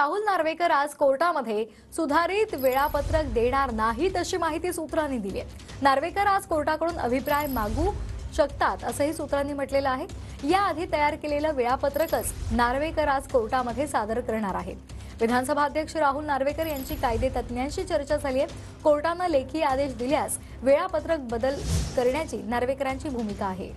राहुल नार्वेकर आज कोर्टामध्ये सुधारित वेळापत्रक देणार नाहीत अशी माहिती सूत्रांनी दिली आहे। नार्वेकर आज कोर्टाकडून अभिप्राय मागू शकतात असंही सूत्रांनी म्हटलेलं आहे। याआधी तयार केलेलं वेळापत्रकच नार्वेकर आज कोर्टामध्ये सादर करणार आहेत। विधानसभा अध्यक्ष राहुल नार्वेकर यांची कायदेतज्ञांशी चर्चा झाली आहे। कोर्टाने लेखी आदेश दिल्यास वेळापत्रक बदल करण्याची नार्वेकरांची भूमिका आहे।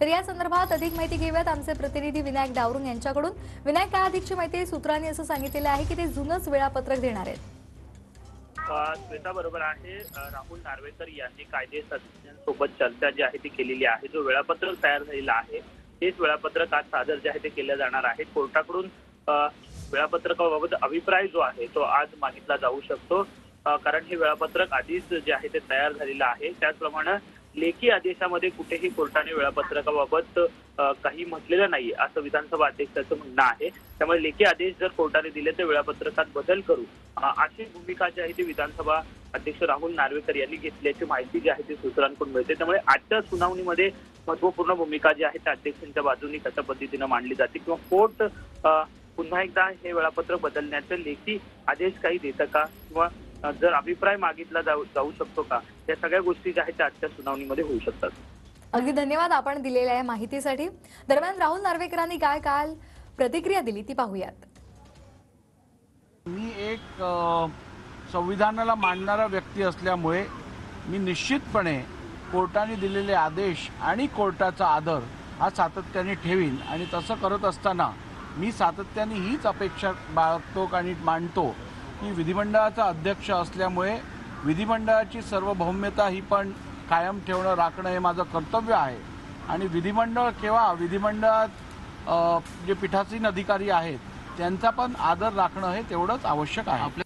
तर या संदर्भात अधिक माहिती घेऊयात आमचे प्रतिनिधी विनय डावरुंग यांच्याकडून। विनय, काय अधिकची माहिती? सूत्रांनी असं सांगितलं आहे की ते जुनच वेळापत्रक देणार आहेत। श्वेता, बरोबर आहे। राहुल नार्वेकर यांनी कायदेतज्ञांसोबत चर्चा जी आहे ती केलेली आहे। जो वेळापत्रक तयार झालेला आहे तेच वेळापत्रक आज सादर जे आहे ते केले जाणार आहे। कोर्टाकडून वेळापत्रकाबाबत अभिप्राय जो आहे तो आज मागितला जाऊ शकतो, कारण हे वेळापत्रक आधीच जे आहे ते तयार झालेलं आहे। त्याचप्रमाणे लेखी आदेशामध्ये कुठेही कोर्टाने वेळापत्रकाबाबत काही म्हटलेलं नाही असं विधानसभा अध्यक्षाचं म्हणणं आहे। त्यामुळे लेखी आदेश जर कोर्टाने दिले तर वेळापत्रकात बदल करू अशी भूमिका जी आहे ती विधानसभा अध्यक्ष राहुल नार्वेकर यांनी घेतल्याची माहिती जी आहे ती सूत्रांकडून मिळते। त्यामुळे आजच्या सुनावणीमध्ये महत्वपूर्ण भूमिका जी आहे त्या अध्यक्षांच्या बाजूने कशा पद्धतीनं मांडली जाते किंवा कोर्ट पुन्हा एकदा हे वेळापत्रक बदलण्याचे लेखी आदेश काही देता का किंवा जर अभिप्राय मागितला जाऊ शकतो का, या सगळ्या गोष्टी ज्या आहेत त्या आजच्या सुनावणीमध्ये होऊ शकतात। अगदी धन्यवाद आपण दिलेल्या माहितीसाठी। दरम्यान राहुल नार्वेकरांनी काय काल प्रतिक्रिया दिली ती पाहूयात। मी एक संविधानाला मानणारा व्यक्ती असल्यामुळे मी निश्चितपणे कोर्टाने दिलेले आदेश आणि कोर्टाचा आदर हा सातत्याने ठेवीन आणि तसं करत असताना मी सातत्याने हीच अपेक्षा बाळगतो आणि मांडतो की विधिमंडळाचा अध्यक्ष असल्यामुळे विधिमंडळाची सर्वभौम्यता ही पण कायम ठेवणं राखणं हे माझं कर्तव्य आहे। आणि विधिमंडळ केव्हा विधिमंडळात जे पीठासीन अधिकारी आहेत त्यांचा पण आदर राखणं हे तेवढंच आवश्यक आहे।